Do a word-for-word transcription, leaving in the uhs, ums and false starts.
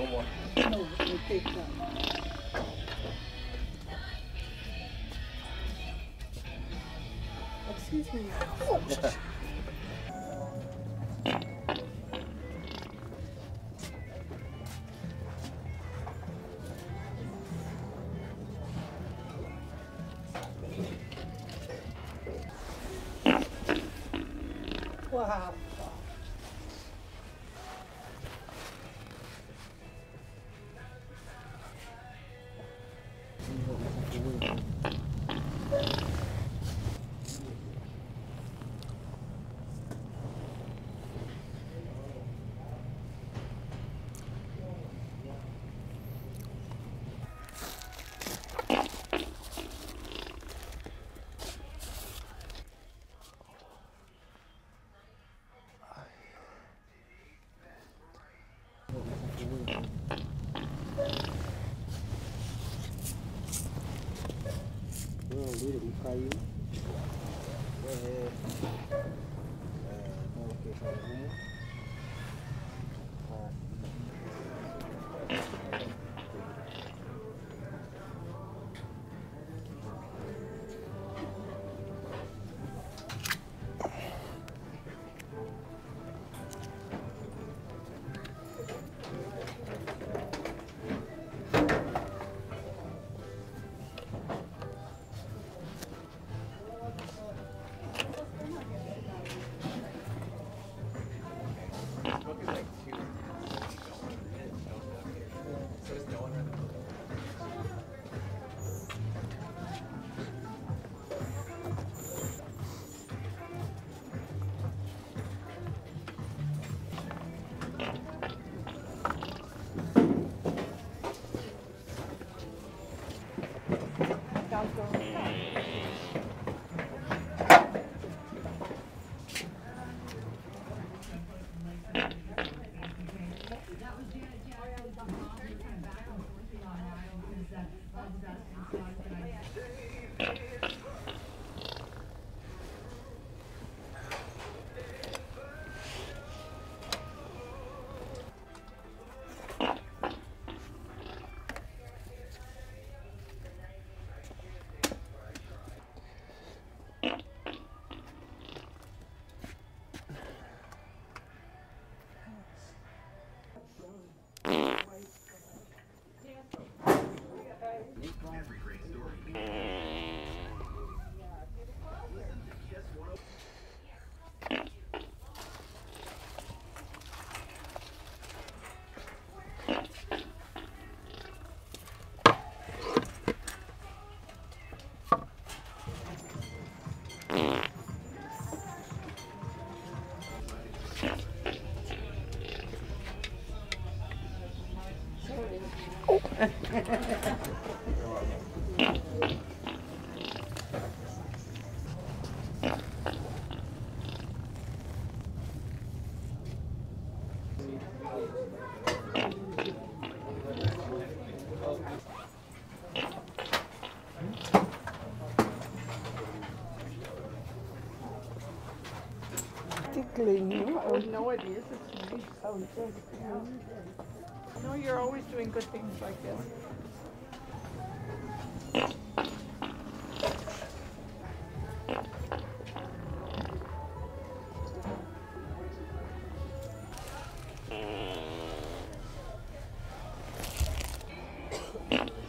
no more. No, we'll take that. Excuse me. Oh. Wow. Ele caiu. É, é, vamos fechar aqui. Oh, no, it is. It's nice. Oh, it's good. Yeah. No, you're always doing good things like this.